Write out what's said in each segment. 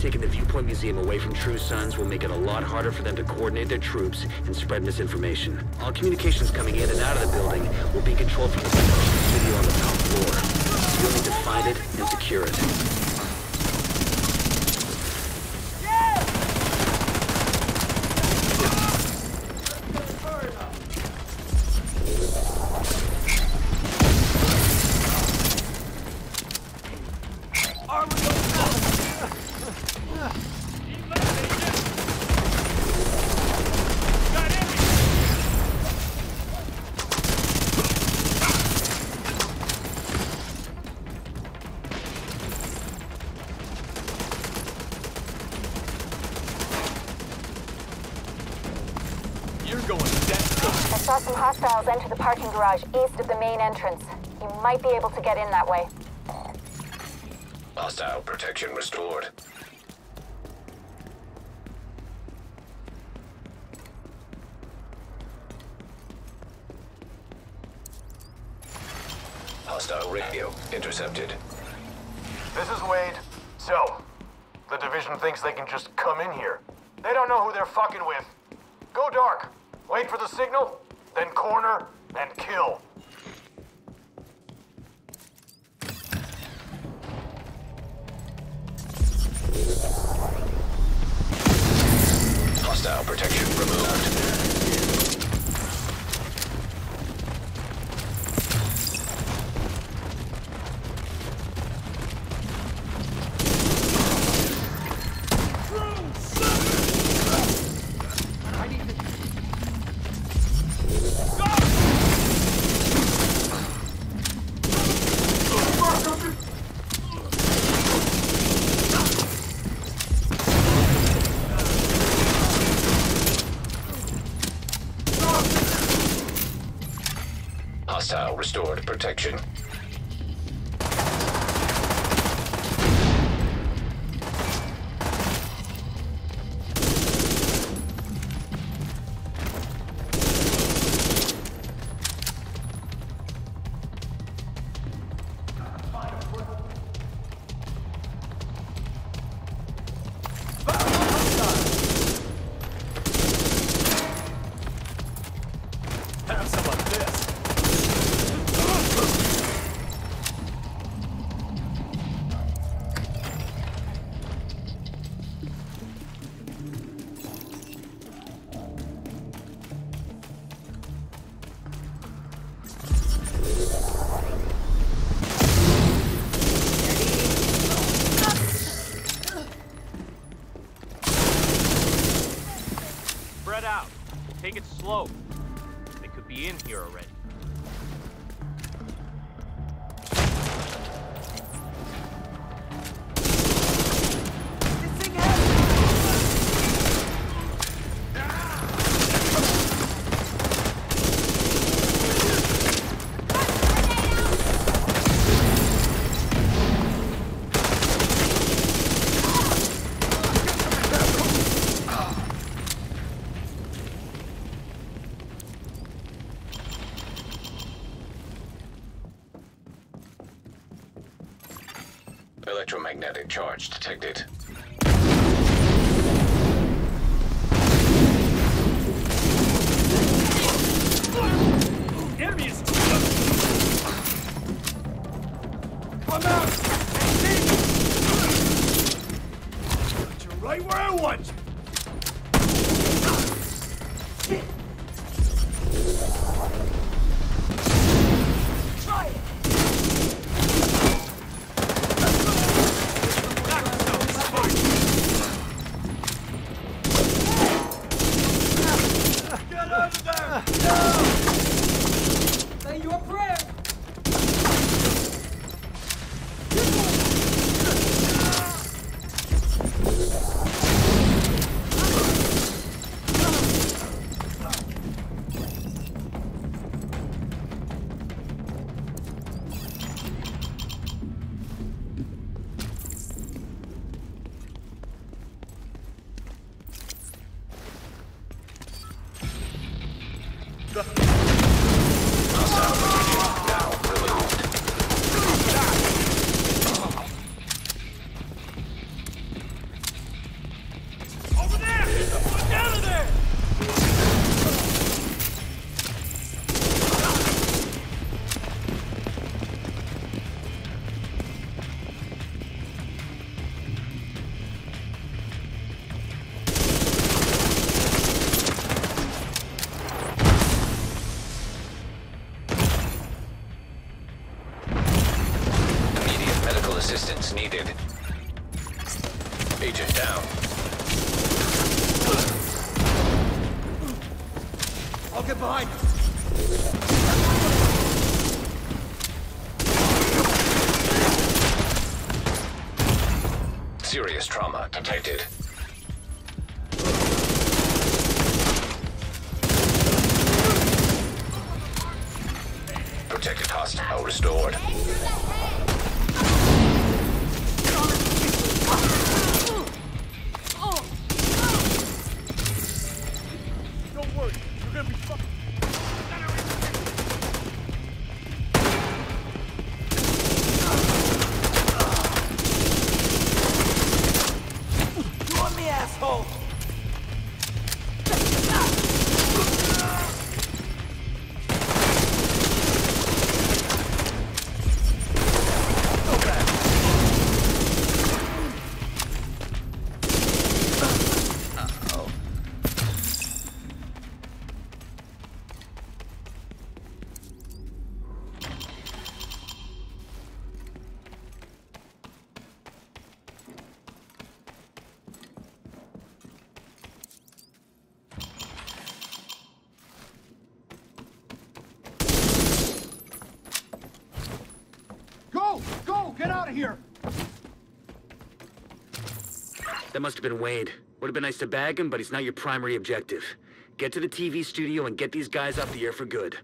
Taking the Viewpoint Museum away from True Sons will make it a lot harder for them to coordinate their troops and spread misinformation. All communications coming in and out of the building will be controlled from the studio on the top floor. We'll need to find it and secure it. I saw some hostiles enter the parking garage east of the main entrance. You might be able to get in that way. Hostile protection restored. Hostile radio intercepted. This is Wade. So, the division thinks they can just come in here. They don't know who they're fucking with. Go dark. Wait for the signal. Then corner and kill. Hostile protection removed. Hostile restored protection. Out. Take it slow. They could be in here already. Electromagnetic charge detected. Enemies! I'm out! Got you right where I want you! needed. Agent down. I'll get behind you. Serious trauma detected. Protected hostile restored. Don't worry, you're gonna be fucking. You want me, asshole? That must have been Wade. Would have been nice to bag him, but he's not your primary objective. Get to the TV studio and get these guys off the air for good.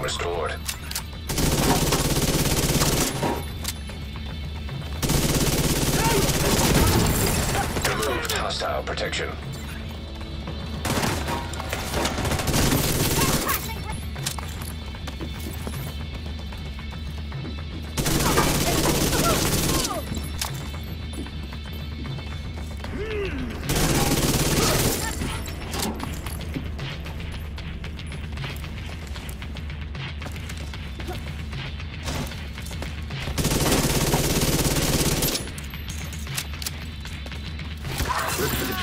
Restored. Removed hostile protection.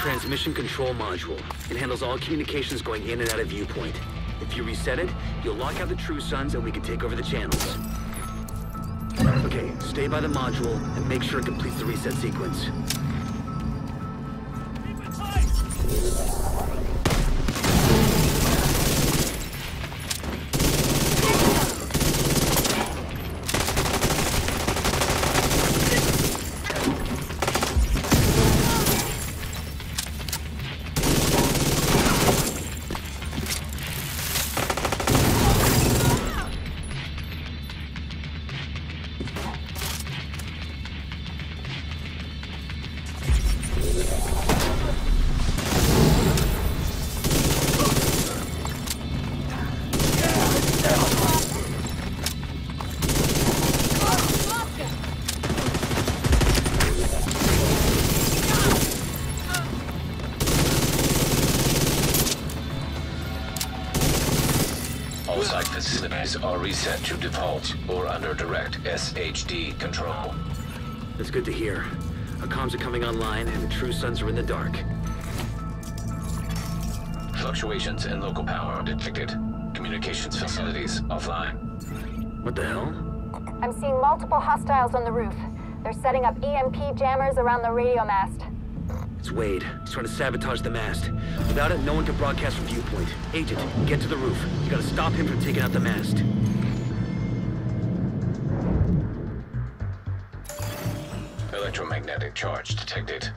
Transmission control module. It handles all communications going in and out of viewpoint. If you reset it, you'll lock out the True Sons and we can take over the channels. Okay, stay by the module and make sure it completes the reset sequence. Systems are reset to default or under direct SHD control. That's good to hear. Our comms are coming online and the True Sons are in the dark. Fluctuations in local power are detected. Communications facilities offline. What the hell? I'm seeing multiple hostiles on the roof. They're setting up EMP jammers around the radio mast. It's Wade. He's trying to sabotage the mast. Without it, no one can broadcast from viewpoint. Agent, get to the roof. You gotta stop him from taking out the mast. Electromagnetic charge detected.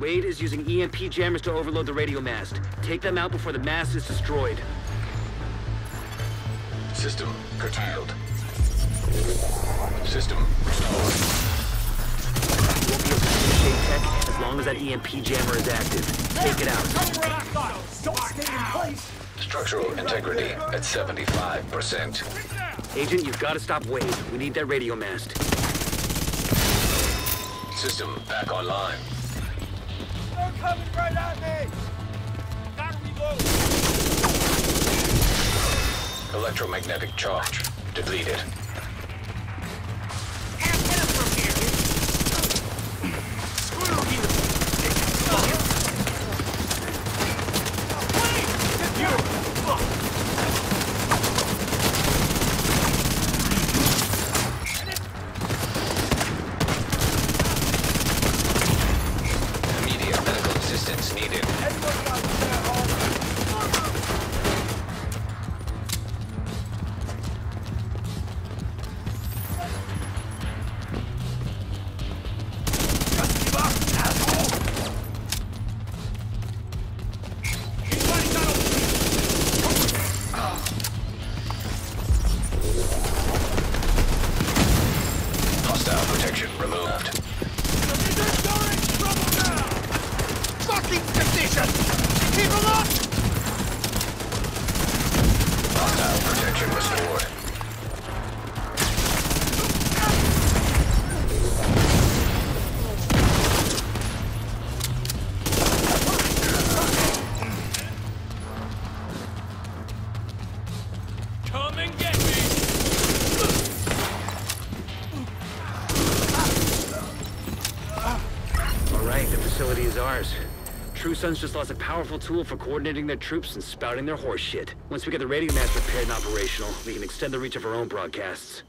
Wade is using EMP jammers to overload the radio mast. Take them out before the mast is destroyed. System curtailed. System restored. Won't be able to initiate tech as long as that EMP jammer is active. Take it out. Don't stay in place. Structural integrity at 75%. Agent, you've got to stop Wade. We need that radio mast. System back online. They're coming right at me! Gotta reload! Electromagnetic charge depleted. True Sons just lost a powerful tool for coordinating their troops and spouting their horse shit. Once we get the radio mast repaired and operational, we can extend the reach of our own broadcasts.